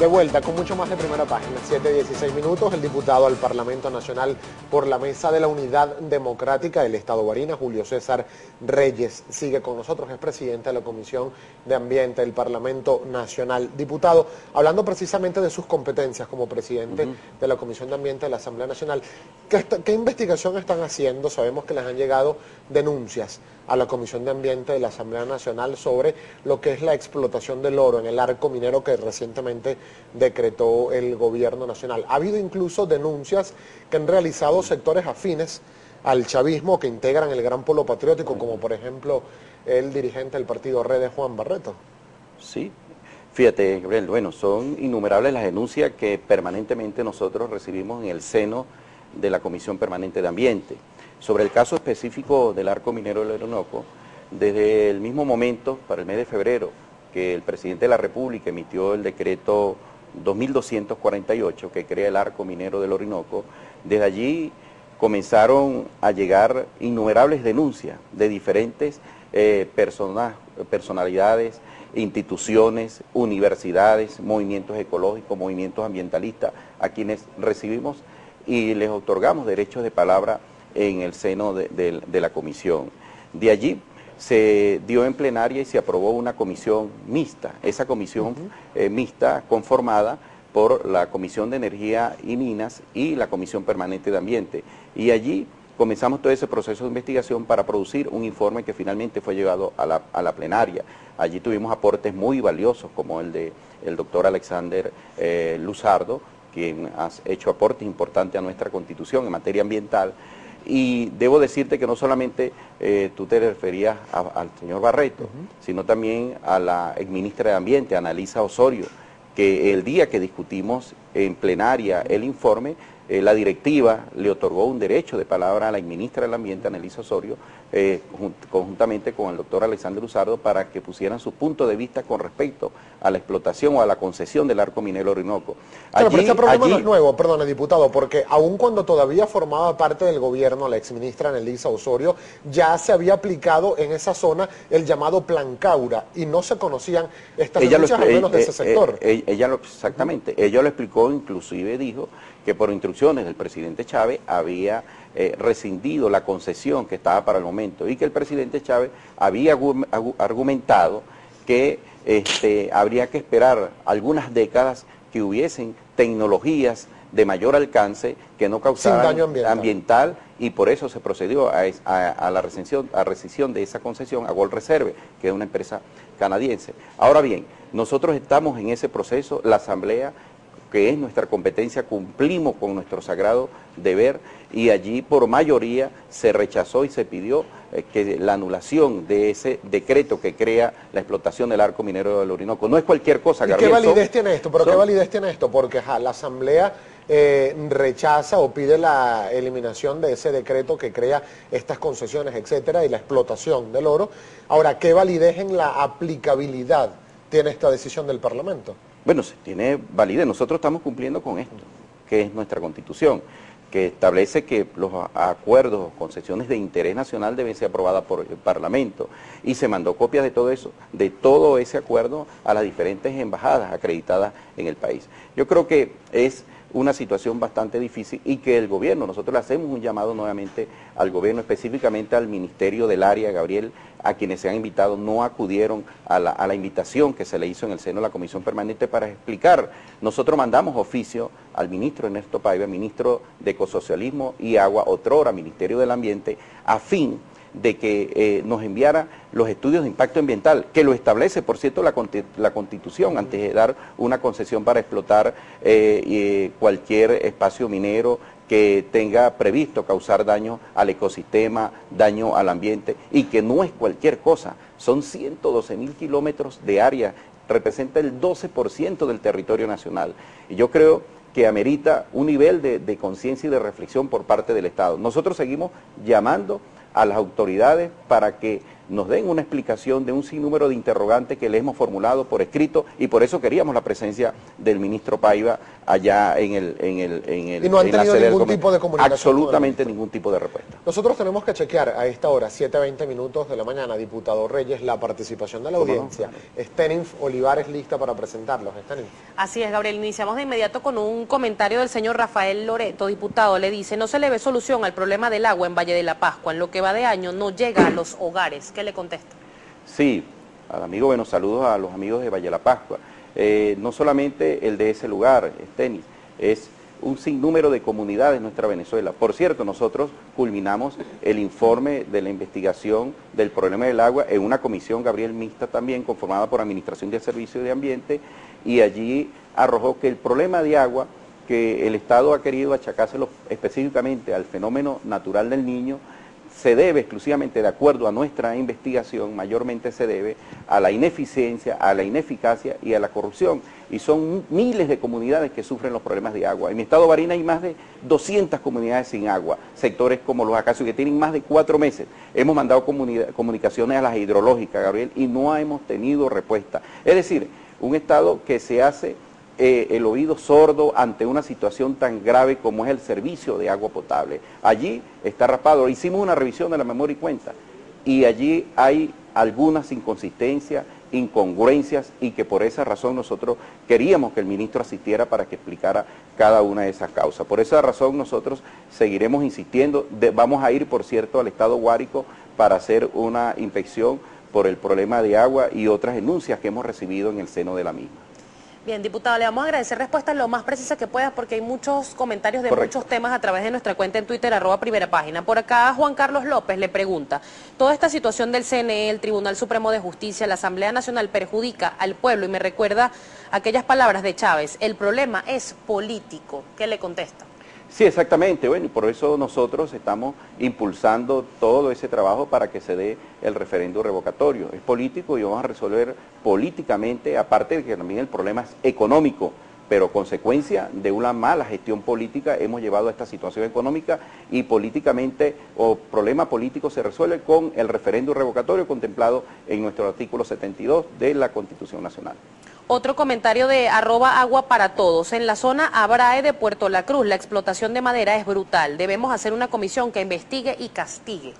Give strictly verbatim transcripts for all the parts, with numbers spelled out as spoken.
De vuelta con mucho más de Primera Página, siete dieciséis minutos, el diputado al Parlamento Nacional por la Mesa de la Unidad Democrática del Estado Guarina, Julio César Reyes, sigue con nosotros, es presidente de la Comisión de Ambiente del Parlamento Nacional. Diputado, hablando precisamente de sus competencias como presidente uh-huh. de la Comisión de Ambiente de la Asamblea Nacional, ¿qué, está, ¿qué investigación están haciendo? Sabemos que les han llegado denuncias a la Comisión de Ambiente de la Asamblea Nacional sobre lo que es la explotación del oro en el arco minero que recientemente decretó el gobierno nacional. Ha habido incluso denuncias que han realizado sectores afines al chavismo que integran el gran polo patriótico, como por ejemplo el dirigente del partido Redes, Juan Barreto. Sí, fíjate, Gabriel, bueno, son innumerables las denuncias que permanentemente nosotros recibimos en el seno de la Comisión Permanente de Ambiente. Sobre el caso específico del Arco Minero del Orinoco, desde el mismo momento, para el mes de febrero, que el presidente de la República emitió el decreto dos mil doscientos cuarenta y ocho que crea el Arco Minero del Orinoco, desde allí comenzaron a llegar innumerables denuncias de diferentes eh, personas, personalidades, instituciones, universidades, movimientos ecológicos, movimientos ambientalistas, a quienes recibimos y les otorgamos derechos de palabra en el seno de, de, de la comisión. De allí se dio en plenaria y se aprobó una comisión mixta. Esa comisión uh-huh. eh, mixta conformada por la Comisión de Energía y Minas y la Comisión Permanente de Ambiente. Y allí comenzamos todo ese proceso de investigación para producir un informe que finalmente fue llevado a la, a la plenaria. Allí tuvimos aportes muy valiosos como el de el doctor Alexander eh, Luzardo, quien ha hecho aportes importantes a nuestra Constitución en materia ambiental. Y debo decirte que no solamente eh, tú te referías a, al señor Barreto, uh-huh. sino también a la exministra de Ambiente, Ana Elisa Osorio, que el día que discutimos en plenaria el informe, eh, la directiva le otorgó un derecho de palabra a la exministra del Ambiente, Ana Elisa Osorio, eh, conjuntamente con el doctor Alexander Luzardo, para que pusieran su punto de vista con respecto a la explotación o a la concesión del Arco Minero Orinoco. Allí, claro, pero ese problema allí... no es nuevo, perdón, diputado, porque aun cuando todavía formaba parte del gobierno la exministra Ana Elisa Osorio, ya se había aplicado en esa zona el llamado Plan Caura y no se conocían estas denuncias al menos eh, de ese sector. Eh, ella lo, exactamente, uh-huh. ella lo explicó, inclusive dijo que por instrucciones del presidente Chávez había eh, rescindido la concesión que estaba para el momento y que el presidente Chávez había argumentado que este, habría que esperar algunas décadas que hubiesen tecnologías de mayor alcance que no causaran daño ambiental. ambiental y por eso se procedió a, a, a la rescisión, a rescisión de esa concesión a Gold Reserve, que es una empresa canadiense. Ahora bien, nosotros estamos en ese proceso, la Asamblea, que es nuestra competencia, cumplimos con nuestro sagrado deber y allí por mayoría se rechazó y se pidió eh, que la anulación de ese decreto que crea la explotación del Arco Minero del Orinoco. No es cualquier cosa, Gabriel. ¿Qué validez son, tiene esto? ¿Pero son... qué validez tiene esto? Porque ja, la Asamblea eh, rechaza o pide la eliminación de ese decreto que crea estas concesiones, etcétera, y la explotación del oro. Ahora, ¿qué validez en la aplicabilidad tiene esta decisión del Parlamento? Bueno, se tiene validez. Nosotros estamos cumpliendo con esto, que es nuestra Constitución, que establece que los acuerdos o concesiones de interés nacional deben ser aprobadas por el Parlamento. Y se mandó copias de todo eso, de todo ese acuerdo a las diferentes embajadas acreditadas en el país. Yo creo que es una situación bastante difícil y que el gobierno, nosotros le hacemos un llamado nuevamente al gobierno, específicamente al Ministerio del Área, Gabriel, a quienes se han invitado, no acudieron a la, a la invitación que se le hizo en el seno de la Comisión Permanente para explicar. Nosotros mandamos oficio al ministro Ernesto Paiva, ministro de Ecosocialismo y Agua, otrora Ministerio del Ambiente, a fin de que eh, nos enviara los estudios de impacto ambiental, que lo establece, por cierto, la, la Constitución, antes de dar una concesión para explotar eh, eh, cualquier espacio minero que tenga previsto causar daño al ecosistema, daño al ambiente, y que no es cualquier cosa, son ciento doce mil kilómetros de área, representa el doce por ciento del territorio nacional. Y yo creo que amerita un nivel de, de conciencia y de reflexión por parte del Estado. Nosotros seguimos llamando a las autoridades para que nos den una explicación de un sinnúmero de interrogantes que le hemos formulado por escrito, y por eso queríamos la presencia del ministro Paiva allá en el... En el, en el y no han en tenido ningún tipo de comunicación. Absolutamente ningún tipo de respuesta. Nosotros tenemos que chequear a esta hora, siete veinte minutos de la mañana, diputado Reyes, la participación de la audiencia. No? Estenif Olivares lista para presentarlos. Estenif. Así es, Gabriel. Iniciamos de inmediato con un comentario del señor Rafael Loreto, diputado. Le dice, no se le ve solución al problema del agua en Valle de la Pascua. En lo que va de año no llega a los hogares. ¿Qué le contesta? Sí, al amigo, bueno, saludos a los amigos de Valle de la Pascua. Eh, no solamente el de ese lugar, Estenif, es un sinnúmero de comunidades en nuestra Venezuela. Por cierto, nosotros culminamos el informe de la investigación del problema del agua en una comisión, Gabriel, mixta también, conformada por Administración de Servicios de Ambiente, y allí arrojó que el problema de agua que el Estado ha querido achacárselo específicamente al fenómeno natural del Niño, se debe exclusivamente, de acuerdo a nuestra investigación, mayormente se debe a la ineficiencia, a la ineficacia y a la corrupción. Y son miles de comunidades que sufren los problemas de agua. En mi estado Barinas hay más de doscientas comunidades sin agua, sectores como los acacios que tienen más de cuatro meses. Hemos mandado comunicaciones a las hidrológicas, Gabriel, y no hemos tenido respuesta. Es decir, un estado que se hace Eh, el oído sordo ante una situación tan grave como es el servicio de agua potable. Allí está raspado. Hicimos una revisión de la memoria y cuenta, y allí hay algunas inconsistencias, incongruencias, y que por esa razón nosotros queríamos que el ministro asistiera para que explicara cada una de esas causas. Por esa razón nosotros seguiremos insistiendo. De, vamos a ir, por cierto, al estado Guárico para hacer una inspección por el problema de agua y otras denuncias que hemos recibido en el seno de la misma. Bien, diputado, le vamos a agradecer respuestas lo más precisas que puedas, porque hay muchos comentarios de Correcto. Muchos temas a través de nuestra cuenta en Twitter, arroba primera página. Por acá, Juan Carlos López le pregunta, ¿toda esta situación del C N E, el Tribunal Supremo de Justicia, la Asamblea Nacional perjudica al pueblo y me recuerda aquellas palabras de Chávez? El problema es político. ¿Qué le contesta? Sí, exactamente. Bueno, y por eso nosotros estamos impulsando todo ese trabajo para que se dé el referéndum revocatorio. Es político y vamos a resolver políticamente, aparte de que también el problema es económico, pero consecuencia de una mala gestión política hemos llevado a esta situación económica, y políticamente o problema político se resuelve con el referéndum revocatorio contemplado en nuestro artículo setenta y dos de la Constitución Nacional. Otro comentario de arroba agua para todos. En la zona Abrae de Puerto La Cruz, la explotación de madera es brutal. Debemos hacer una comisión que investigue y castigue.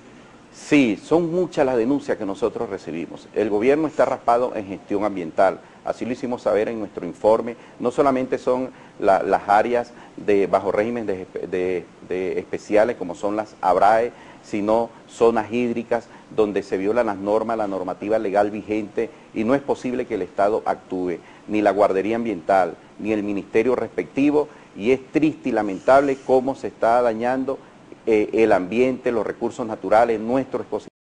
Sí, son muchas las denuncias que nosotros recibimos. El gobierno está raspado en gestión ambiental. Así lo hicimos saber en nuestro informe. No solamente son la, las áreas de bajo régimen de, de, de especiales, como son las Abrae, sino zonas hídricas donde se violan las normas, la normativa legal vigente, y no es posible que el Estado actúe, ni la guardería ambiental, ni el ministerio respectivo, y es triste y lamentable cómo se está dañando eh, el ambiente, los recursos naturales, nuestro ecosistema.